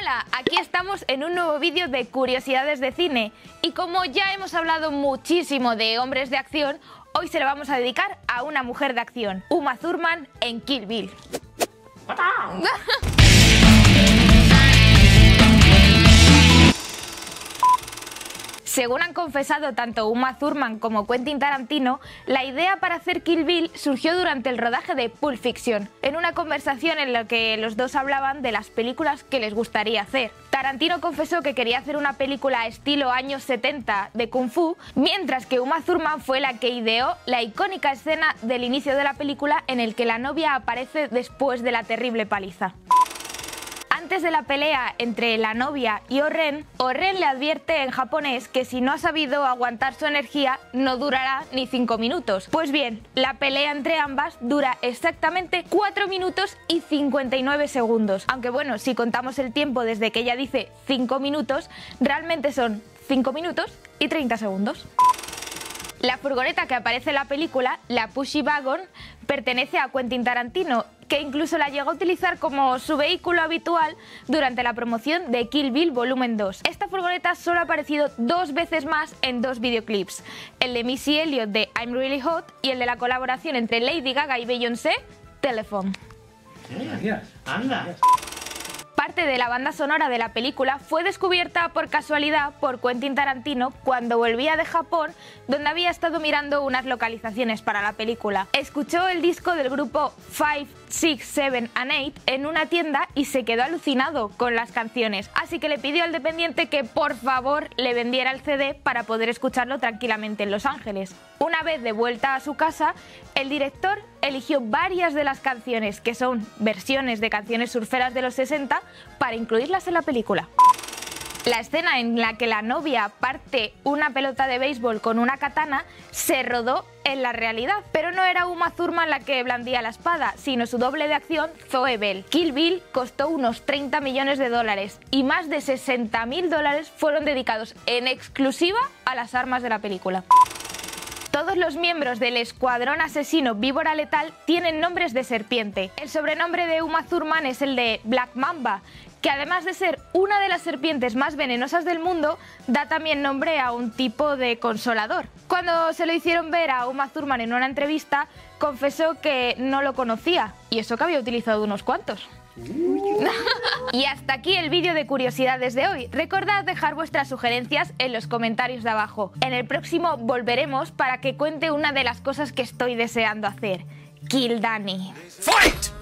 Hola, aquí estamos en un nuevo vídeo de curiosidades de cine y como ya hemos hablado muchísimo de hombres de acción, hoy se lo vamos a dedicar a una mujer de acción, Uma Thurman en Kill Bill. Según han confesado tanto Uma Thurman como Quentin Tarantino, la idea para hacer Kill Bill surgió durante el rodaje de Pulp Fiction, en una conversación en la que los dos hablaban de las películas que les gustaría hacer. Tarantino confesó que quería hacer una película estilo años 70 de Kung Fu, mientras que Uma Thurman fue la que ideó la icónica escena del inicio de la película en el que la novia aparece después de la terrible paliza. Antes de la pelea entre la novia y Oren le advierte en japonés que si no ha sabido aguantar su energía no durará ni 5 minutos. Pues bien, la pelea entre ambas dura exactamente 4 minutos y 59 segundos. Aunque bueno, si contamos el tiempo desde que ella dice 5 minutos, realmente son 5 minutos y 30 segundos. La furgoneta que aparece en la película, la Pushy Wagon, pertenece a Quentin Tarantino, que incluso la llegó a utilizar como su vehículo habitual durante la promoción de Kill Bill Volumen 2. Esta furgoneta solo ha aparecido 2 veces más en 2 videoclips, el de Missy Elliott de I'm Really Hot y el de la colaboración entre Lady Gaga y Beyoncé, Telephone. Anda. Parte de la banda sonora de la película fue descubierta por casualidad por Quentin Tarantino cuando volvía de Japón, donde había estado mirando unas localizaciones para la película. Escuchó el disco del grupo 5, 6, 7 and 8 en una tienda y se quedó alucinado con las canciones, así que le pidió al dependiente que por favor le vendiera el CD para poder escucharlo tranquilamente en Los Ángeles. Una vez de vuelta a su casa, el director eligió varias de las canciones, que son versiones de canciones surferas de los 60, para incluirlas en la película. La escena en la que la novia parte una pelota de béisbol con una katana se rodó en la realidad, pero no era Uma Thurman la que blandía la espada, sino su doble de acción, Zoe Bell. Kill Bill costó unos 30 millones de dólares y más de 60.000 dólares fueron dedicados en exclusiva a las armas de la película. Todos los miembros del escuadrón asesino Víbora Letal tienen nombres de serpiente. El sobrenombre de Uma Thurman es el de Black Mamba, que además de ser una de las serpientes más venenosas del mundo, da también nombre a un tipo de consolador. Cuando se lo hicieron ver a Uma Thurman en una entrevista, confesó que no lo conocía, y eso que había utilizado unos cuantos. Y hasta aquí el vídeo de curiosidades de hoy. Recordad dejar vuestras sugerencias en los comentarios de abajo. En el próximo volveremos para que cuente una de las cosas que estoy deseando hacer. Kill Danny. ¡Fight!